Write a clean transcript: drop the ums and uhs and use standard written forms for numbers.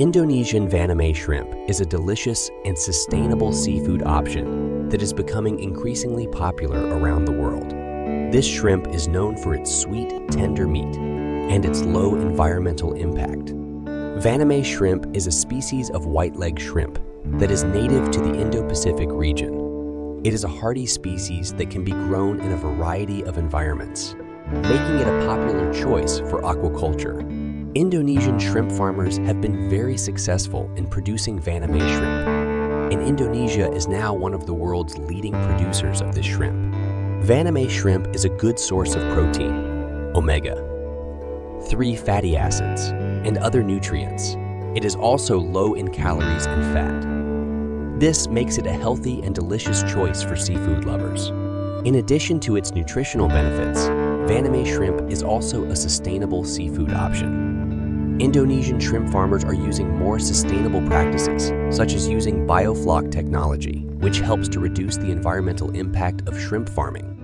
Indonesian Vannamei shrimp is a delicious and sustainable seafood option that is becoming increasingly popular around the world. This shrimp is known for its sweet, tender meat and its low environmental impact. Vannamei shrimp is a species of white-leg shrimp that is native to the Indo-Pacific region. It is a hardy species that can be grown in a variety of environments, making it a popular choice for aquaculture. Indonesian shrimp farmers have been very successful in producing Vannamei shrimp, and Indonesia is now one of the world's leading producers of this shrimp. Vannamei shrimp is a good source of protein, omega-3 fatty acids, and other nutrients. It is also low in calories and fat. This makes it a healthy and delicious choice for seafood lovers. In addition to its nutritional benefits, Vannamei shrimp is also a sustainable seafood option. Indonesian shrimp farmers are using more sustainable practices, such as using biofloc technology, which helps to reduce the environmental impact of shrimp farming.